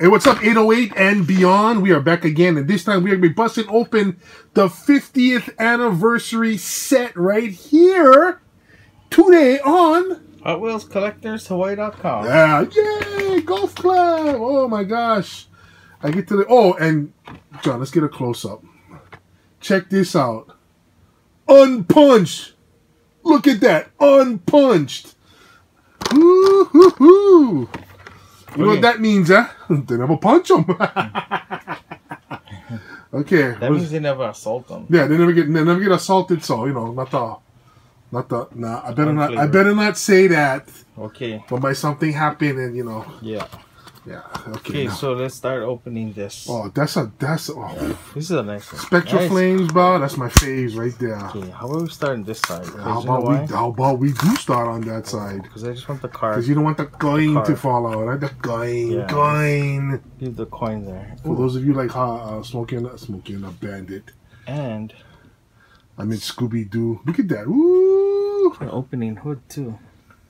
Hey, what's up, 808 and beyond? We are back again, and this time we are going to be busting open the 50th anniversary set right here today on Hot Wheels Collectors Hawaii.com. Yeah, yay, golf club! Oh my gosh, I get to the oh, and John, let's get a close up. Check this out, unpunched. Look at that, unpunched. Hoo hoo hoo. You know what that means, huh? They never punch them. Okay. That means they never assault them. Yeah, they never get assaulted. So you know, nah. I better not say that. Okay. But by something happened, and you know. Yeah. Yeah. Okay. Okay, so let's start opening this. Oh, that's yeah. This is a nice one. Spectral Flames, bro. That's my phase right there. Okay, how about we start on this side? How about we do start on that side? Because I just want the card. Because you don't want the coin to fall out, right? The coin, yeah. Coin. Leave the coin there. For those of you like smoking a bandit. And I mean Scooby Doo. Look at that. Ooh. An opening hood too.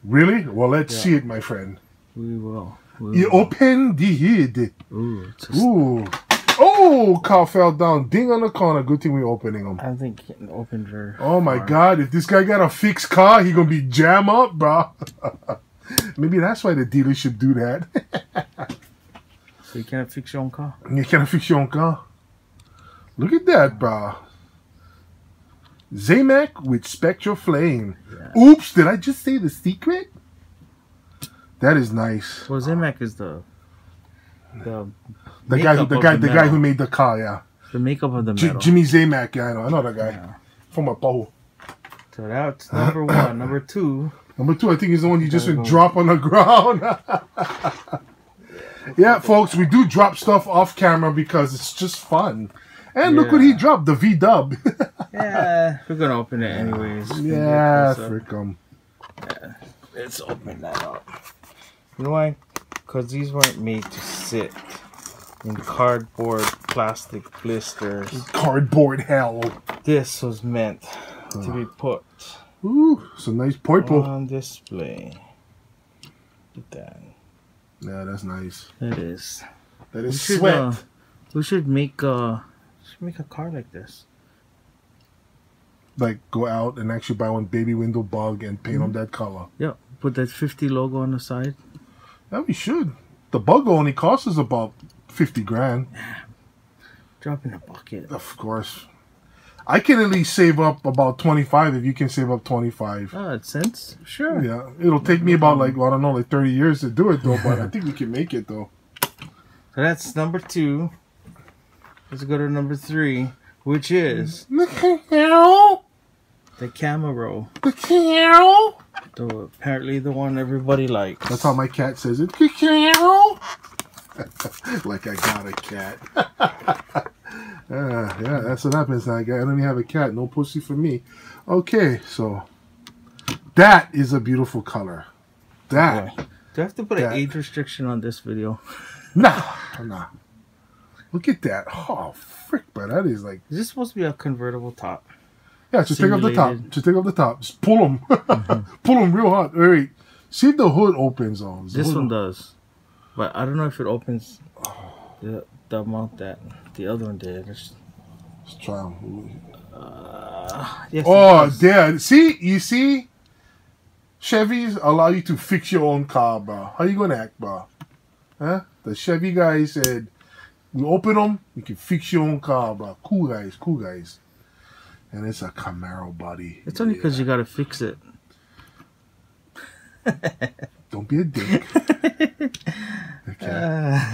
Really? Well, let's see it, my friend. We will. Ooh. You open the hood. Ooh. Ooh. Oh, car fell down. Ding on the corner. Good thing we're opening them. I think it opened very Oh, my far. God. If this guy got a fixed car, he going to be jam up, bro. Maybe that's why the dealership do that. So you can't fix your own car? You can't fix your own car. Look at that, bro. Zamac with Spectral Flame. Yeah. Oops, did I just say the secret? That is nice. Well, Zamac is the guy who made the car, yeah. The makeup of the metal. Jimmy Zamac, yeah, I know that guy. Yeah. From a pole. So that's number one. Number two, I think is the one you just would drop on the ground. Yeah, folks, we do drop stuff off camera because it's just fun. And yeah. Look what he dropped, the V-Dub. Yeah, we're gonna open it anyways. Yeah, frick 'em. Yeah, let's open that up. You know why? Because these weren't made to sit in cardboard, plastic blisters. Cardboard hell. This was meant to be put. Ooh, some nice purple. On display. Look at that. Yeah, that's nice. That is. That is sweat. We should make a car like this. Like go out and actually buy one baby window bug and paint them that color. Yeah, put that 50 logo on the side. Yeah, we should. The bug only costs us about 50 grand. Drop in a bucket. Of course. I can at least save up about 25 if you can save up 25. Cents? Sure. Yeah. It'll take me about like, well, I don't know, like 30 years to do it though, but I think we can make it though. So that's number two. Let's go to number three, which is the Camaro. The Camaro? So apparently the one everybody likes. That's how my cat says it. Like I got a cat. Yeah, that's what happens now. I don't even have a cat. No pussy for me. Okay, so that is a beautiful color. That. Okay. Do I have to put an age restriction on this video? Nah. Look at that. Oh, frick, bro. That is like... Is this supposed to be a convertible top? Yeah, just simulated. Take off the top. Just take off the top. Just pull them. Pull them real hard. Wait. See if the hood opens on. This one does. But I don't know if it opens the amount that the other one did. Let's try them. Yes, oh, there. See? You see? Chevys allow you to fix your own car, bro. How you going to act, bro? Huh? The Chevy guy said... You open them, you can fix your own car, bro. Cool guys. And it's a Camaro body. It's only because you got to fix it. Don't be a dick. Okay.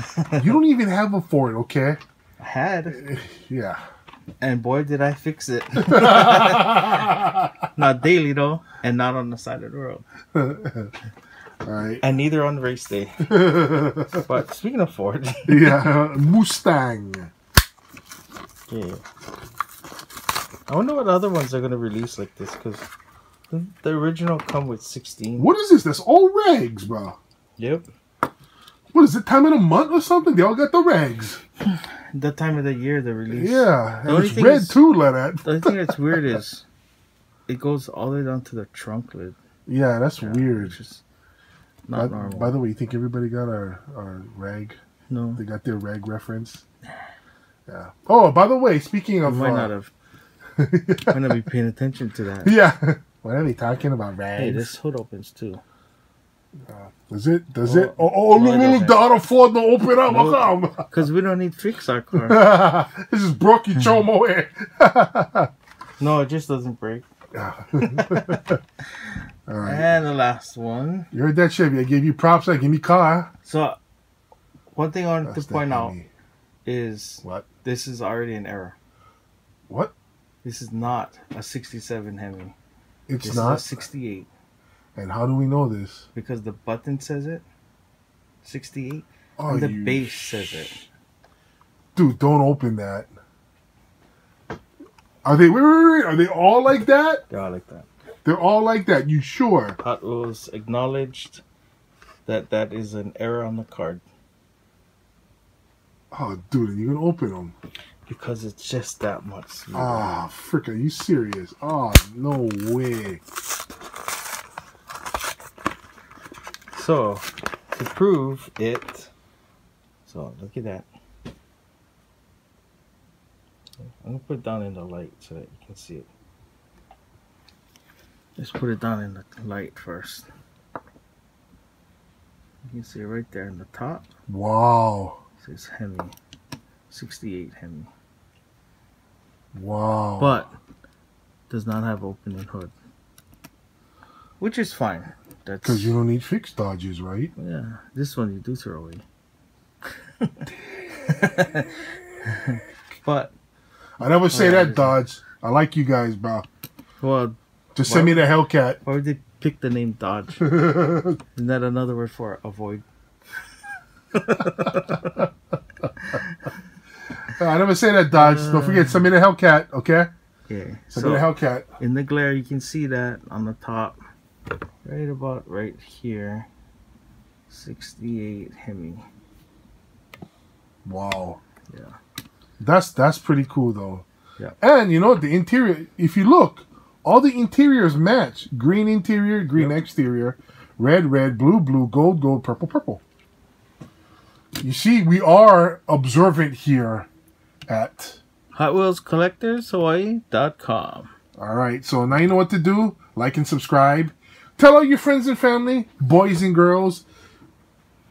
You don't even have a Ford, okay? I had. Yeah. And boy, did I fix it. Not daily, though, and not on the side of the road. All right. And neither on race day. But speaking of Ford. Yeah, Mustang. Yeah. I wonder what other ones are going to release like this, because the original come with 16. What is this? That's all rags, bro. Yep. What is it, time of the month or something? They all got the rags. The time of the year they release. Yeah, the only it's red is, too, like that. The only thing that's weird is it goes all the way down to the trunk lid. Yeah, that's weird. Not normal. By the way, you think everybody got our rag No. They got their rag reference. Yeah. Oh, by the way, speaking of... Might not be paying attention to that. Yeah. What are they talking about, rags? Hey, this hood opens, too. Does it? Oh, no, look, Donald Ford don't open up. No, because we don't need to fix our car. This is Brookie Chomo here. No, it just doesn't break. All right. And the last one. You heard that, Chevy. I gave you props. I gave me car. So, one thing I wanted to point out is this is already an error. What? This is not a 67 Hemi. It's this not? Is a 68. And how do we know this? Because the button says it. 68. Oh, and the base says it. Dude, don't open that. Are they? Wait, are they all like that? They are like that. They're all like that. You sure? Hot Wheels acknowledged that that is an error on the card. Oh, dude, you're gonna open them? Because it's just that much smaller. Ah, frick! Are you serious? Oh, no way. So, to prove it, so look at that. I'm going to put it down in the light so that you can see it. Let's put it down in the light first. You can see it right there in the top. Wow. It says Hemi. 68 Hemi. Wow. But does not have opening hood. Which is fine. That's because you don't need fixed Dodges, right? Yeah. This one you do throw away. But... I never say that, Dodge. I like you guys, bro. Well, just send me the Hellcat. Why would they pick the name Dodge? Isn't that another word for avoid? I never say that, Dodge. Don't forget, send me the Hellcat, okay? Yeah. Send me the Hellcat. In the glare, you can see that on the top. Right about right here. 68 Hemi. Wow. Yeah. That's pretty cool though. Yeah. And you know the interior, if you look, all the interiors match. Green interior, green exterior, red, red, blue, blue, gold, gold, purple, purple. You see, we are observant here at HotWheelsCollectorsHawaii.com. All right, so now you know what to do. Like and subscribe. Tell all your friends and family, boys and girls.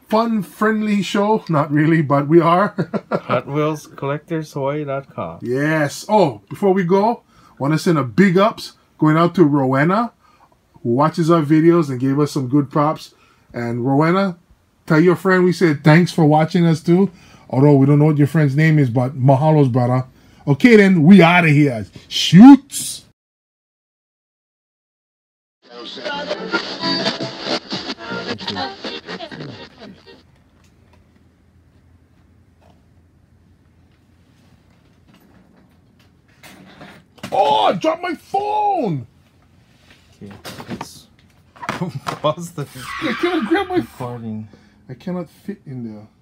Fun, friendly show. Not really, but we are. HotWheelsCollectorsHawaii.com. Yes. Oh, before we go, want to send a big ups going out to Rowena, who watches our videos and gave us some good props. And Rowena, tell your friend we said thanks for watching us too. Although we don't know what your friend's name is, but mahalos, brother. Okay, then. We out of here. Shoots. Oh, I dropped my phone! Okay, let's pause the... I cannot grab my phone. I cannot fit in there.